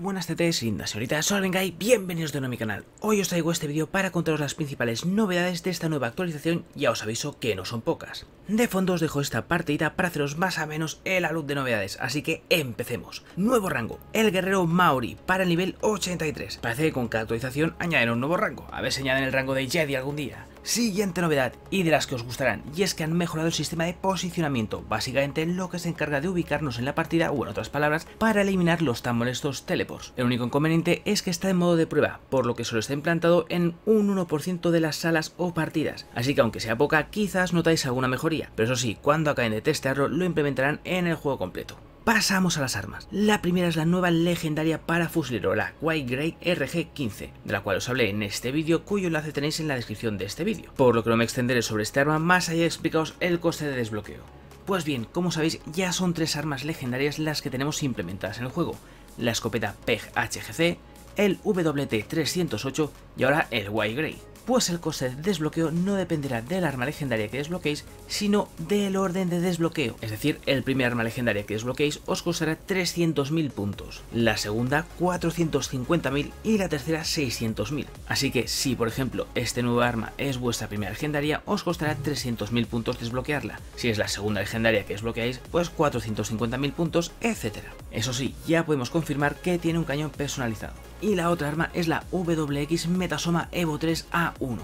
buenas TTs lindas, señoritas, soy Albengai, bienvenidos de nuevo a mi canal. Hoy os traigo este vídeo para contaros las principales novedades de esta nueva actualización, ya os aviso que no son pocas. De fondo os dejo esta partida para haceros más o menos el alud de novedades, así que empecemos. Nuevo rango, el guerrero Maori, para el nivel 83. Parece que con cada actualización añaden un nuevo rango, a ver si añaden el rango de Jedi algún día. Siguiente novedad, y de las que os gustarán, y es que han mejorado el sistema de posicionamiento, básicamente lo que se encarga de ubicarnos en la partida, o en otras palabras, para eliminar los tan molestos teleports. El único inconveniente es que está en modo de prueba, por lo que solo está implantado en un 1% de las salas o partidas, así que aunque sea poca, quizás notáis alguna mejoría, pero eso sí, cuando acaben de testearlo lo implementarán en el juego completo. Pasamos a las armas. La primera es la nueva legendaria para fusilero, la White Grey RG-15, de la cual os hablé en este vídeo, cuyo enlace tenéis en la descripción de este vídeo, por lo que no me extenderé sobre este arma más allá de explicaros el coste de desbloqueo. Pues bien, como sabéis, ya son tres armas legendarias las que tenemos implementadas en el juego: la escopeta PEG-HGC, el WT-308 y ahora el White Grey. Pues el coste de desbloqueo no dependerá del arma legendaria que desbloqueéis, sino del orden de desbloqueo. Es decir, el primer arma legendaria que desbloqueéis os costará 300.000 puntos, la segunda 450.000 y la tercera 600.000. Así que si por ejemplo este nuevo arma es vuestra primera legendaria, os costará 300.000 puntos desbloquearla. Si es la segunda legendaria que desbloqueáis, pues 450.000 puntos, etc. Eso sí, ya podemos confirmar que tiene un cañón personalizado. Y la otra arma es la WX Metasoma Evo 3A 1.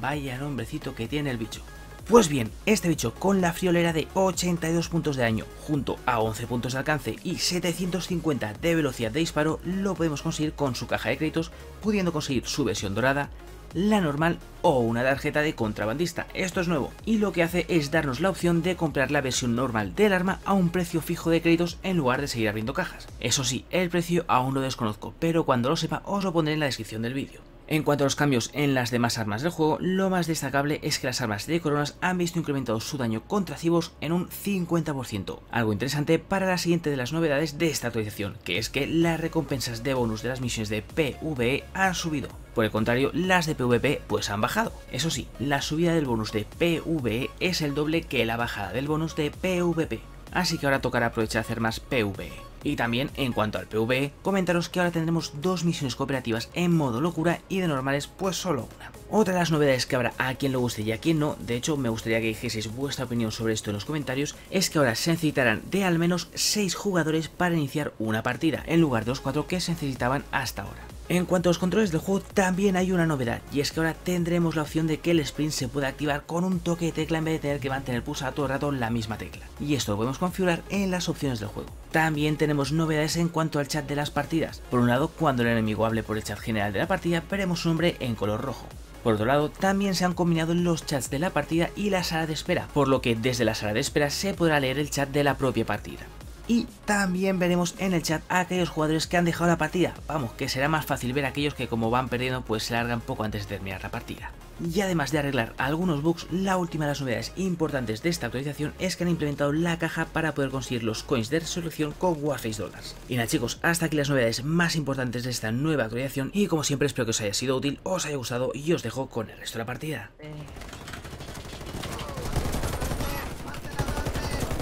Vaya nombrecito que tiene el bicho. Pues bien, este bicho con la friolera de 82 puntos de daño, junto a 11 puntos de alcance y 750 de velocidad de disparo, lo podemos conseguir con su caja de créditos, pudiendo conseguir su versión dorada, la normal o una tarjeta de contrabandista. Esto es nuevo y lo que hace es darnos la opción de comprar la versión normal del arma a un precio fijo de créditos en lugar de seguir abriendo cajas. Eso sí, el precio aún lo desconozco, pero cuando lo sepa os lo pondré en la descripción del vídeo. En cuanto a los cambios en las demás armas del juego, lo más destacable es que las armas de coronas han visto incrementado su daño contra cibos en un 50%, algo interesante para la siguiente de las novedades de esta actualización, que es que las recompensas de bonus de las misiones de PvE han subido. Por el contrario, las de PvP pues han bajado. Eso sí, la subida del bonus de PvE es el doble que la bajada del bonus de PvP, así que ahora tocará aprovechar a hacer más PvE. Y también, en cuanto al PvE, comentaros que ahora tendremos dos misiones cooperativas en modo locura y de normales pues solo una. Otra de las novedades que habrá a quien le guste y a quien no, de hecho me gustaría que dijeseis vuestra opinión sobre esto en los comentarios, es que ahora se necesitarán de al menos 6 jugadores para iniciar una partida, en lugar de los 4 que se necesitaban hasta ahora. En cuanto a los controles del juego, también hay una novedad, y es que ahora tendremos la opción de que el sprint se pueda activar con un toque de tecla en vez de tener que mantener pulsada todo el rato la misma tecla, y esto lo podemos configurar en las opciones del juego. También tenemos novedades en cuanto al chat de las partidas. Por un lado, cuando el enemigo hable por el chat general de la partida, veremos su nombre en color rojo. Por otro lado, también se han combinado los chats de la partida y la sala de espera, por lo que desde la sala de espera se podrá leer el chat de la propia partida. Y también veremos en el chat a aquellos jugadores que han dejado la partida. Vamos, que será más fácil ver a aquellos que como van perdiendo pues se largan poco antes de terminar la partida. Y además de arreglar algunos bugs, la última de las novedades importantes de esta actualización es que han implementado la caja para poder conseguir los coins de resolución con Warface Dollars. Y nada chicos, hasta aquí las novedades más importantes de esta nueva actualización, y como siempre espero que os haya sido útil, os haya gustado y os dejo con el resto de la partida.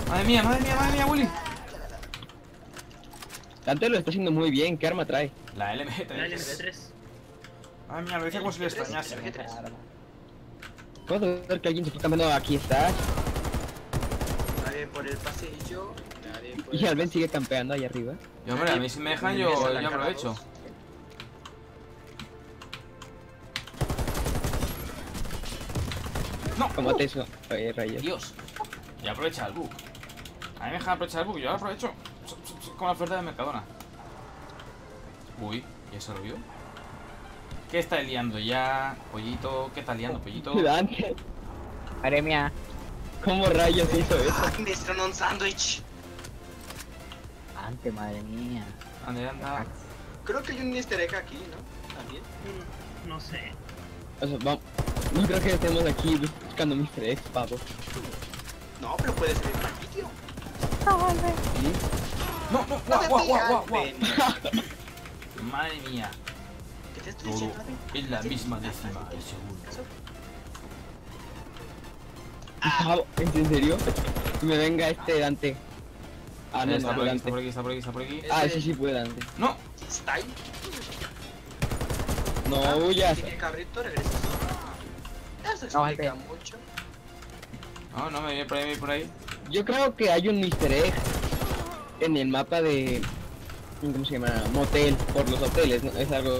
Madre mía, Willy. Antes lo está haciendo muy bien. ¿Qué arma trae? La LMG3. Ah, mira, lo decía como si le extrañase. ¿Puedo ver que alguien se está cambiando? Aquí está. Nadie por el pasillo. Y Alben sigue campeando ahí arriba. Yo, hombre, a mí si me dejan, yo aprovecho. No, como te eso. Oye, rayos. Dios. Y aprovecha el bug. A mí me dejan aprovechar el bug, yo lo aprovecho. Con la oferta de Mercadona. Uy, ¿ya se lo vio? ¿Qué está liando ya, pollito? ¿Qué está liando, pollito? Madre mía. ¿Cómo rayos hizo eso? Me estrenó un sándwich. Ante, madre mía. Ande, anda. Creo que hay un easter egg aquí, ¿no? También. No sé. O sea, vamos. No creo que estemos aquí buscando un easter egg, pavo. No, pero puede ser el patio. ¿Sí? No, no, guau. Madre mía. ¿Qué te estoy diciendo? Es la misma décima de segundo. ¿En serio? Me venga este Dante. Ah, no, está por aquí, está por aquí. Ah, sí, puede Dante. No. style. No huyas. Tiene carrito, regresa. Eso explica mucho. No, no me viene por ahí, Yo creo que hay un Mr. Egg en el mapa de... ¿Cómo se llama? Motel, por los hoteles, ¿no? Es algo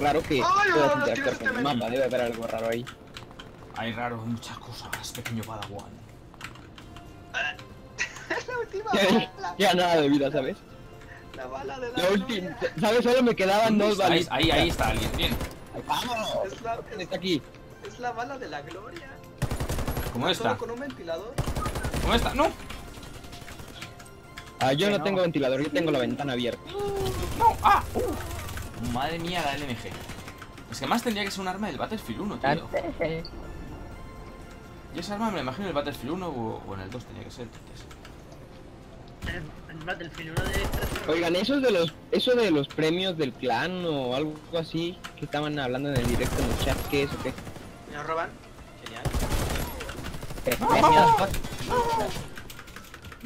raro que puedas interactuar con el mapa, debe haber algo raro ahí. Hay raro muchas cosas, pequeño padawan. La última bala. Ya nada de vida, ¿sabes? La bala de la última. ¿Sabes? Solo me quedaban dos balas. Ahí está alguien, bien. ¡Vamos! Está aquí. Es la bala de la gloria. ¿Cómo está? Con un ventilador. ¿Cómo está? ¡No! Yo no tengo ventilador, yo tengo la ventana abierta. ¡No! ¡Ah! Madre mía, la LMG. Es que más tendría que ser un arma del Battlefield 1, tío. Yo esa arma me la imagino en el Battlefield 1 o en el 2 tenía que ser. El Battlefield 1 de... Oigan, eso de los premios del clan o algo así que estaban hablando en el directo en el chat, ¿qué es o qué? ¿Me los roban? Genial.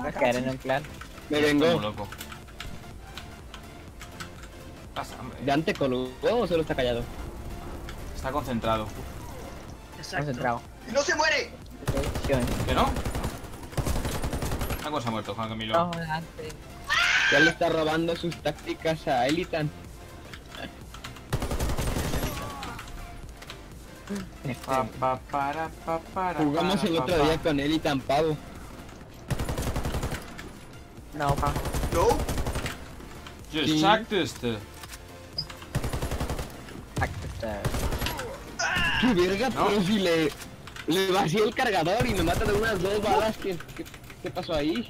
¿Va a caer en el clan? Me vengo. Loco. Pasa, hombre. ¿Dante colgó o solo está callado? Está concentrado. Exacto. Concentrado. ¡Y no se muere! ¿Que no? Algo se ha muerto, Juan Camilo. No, Dante. Ya le está robando sus tácticas a Elitan. Jugamos el otro día con Elitan, pavo. No, pa. No. Just sí. ¡Qué verga! No. Pero si le vacié el cargador y me mata de unas dos balas. ¿Qué pasó ahí?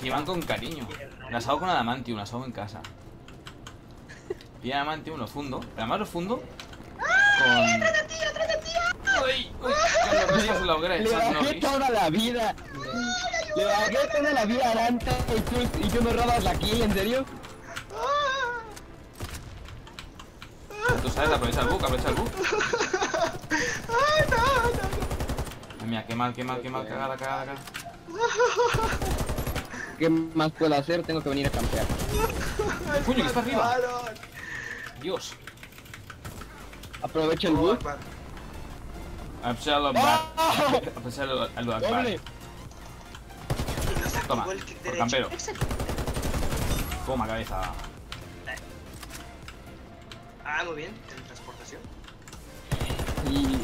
Que van con cariño. Las hago con Adamantium, las hago en casa. Y Adamantium lo fundo. Además lo fundo. ¡Ay! ¡Atrás de ti! ¡Atrás de ti! ¡Ay! ¡Uy! Le bajé toda la vida. Le bajé toda la vida a Aranta y tú me robas la kill, ¿en serio? Tú sabes, aprovecha el bug. Ay, no. Mira, qué mal, cagada. ¿Qué más puedo hacer? Tengo que venir a campear. ¡Coño, que está arriba! Dios. Aprovecha el bug. Aprovecha el bug. Toma, por campero. Toma, cabeza. Muy bien, teletransportación. Y...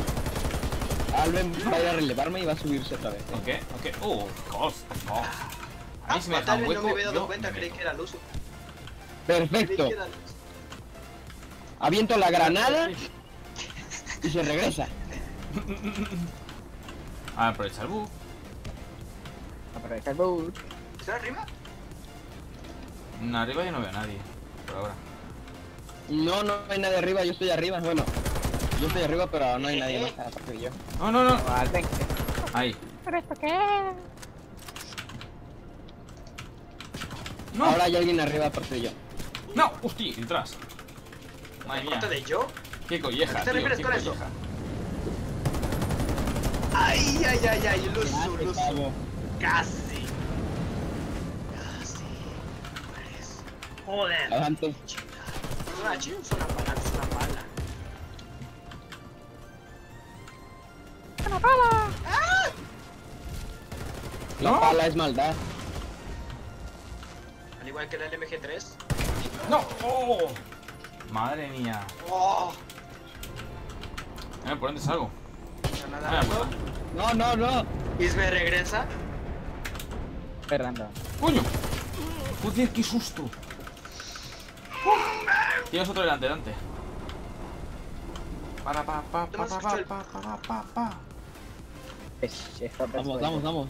Alben va a ir a relevarme y va a subirse otra vez. Ok. Costa. A mí se me ha dejado un hueco. No me había dado cuenta, creí que era Luzu. Perfecto. Aviento la granada y se regresa. Aprovecha el bug. ¿Está arriba? No, arriba yo no veo a nadie, por ahora. No hay nadie arriba, yo estoy arriba, bueno. Yo estoy arriba, pero no hay nadie más aparte de yo. No. Vale. Ahí. ¿Pero esto qué? No. Ahora hay alguien arriba aparte de yo. No, hostia, detrás. Madre mía. ¿Aparte de yo? Qué colleja, tío, qué colleja. Ay, Luzu. Casi. Joder. Adelante. Es una pala. ¡Ah! La pala es maldad. Al igual que el LMG3. ¡No! ¡Oh! Madre mía. ¡Oh! ¿Por dónde salgo? No. ¿Isme regresa? Fernando. ¡Coño! ¡Joder, qué susto! Tienes otro delante. Para. Vamos.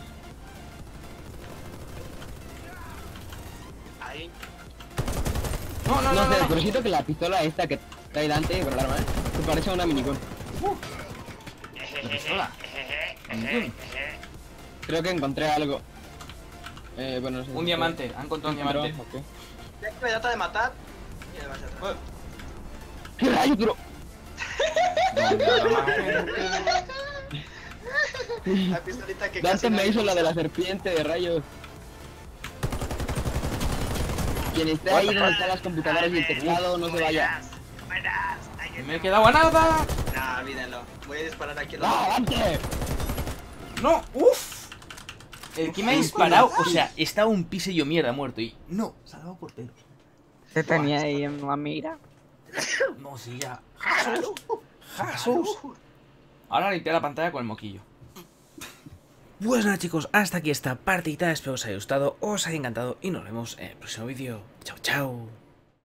Ahí. No. Pero siento que la pistola esta que trae Dante con el arma, se parece a una minigun. ¿La pistola? ¿Minigun? Creo que encontré algo. Bueno, no sé. Un diamante, han encontrado un diamante. Ya que me trata de matar. ¡Qué rayo, bro! La pistolita que Dante me hizo la de la serpiente de rayos. Quien esté ahí donde están las computadoras y el teclado, no se vaya. Me he quedado a nada. No, olvídalo. Voy a disparar aquí. ¡Adelante! No, uff. El que me ha disparado, o sea, estaba un pisillo mierda muerto y no, salvado por dentro. Se tenía ahí en la mira. No, sí, ya. ¡Jesús! Ahora limpié la pantalla con el moquillo. Pues nada, chicos, hasta aquí esta partida. Espero que os haya gustado, os haya encantado y nos vemos en el próximo vídeo. Chao, chao.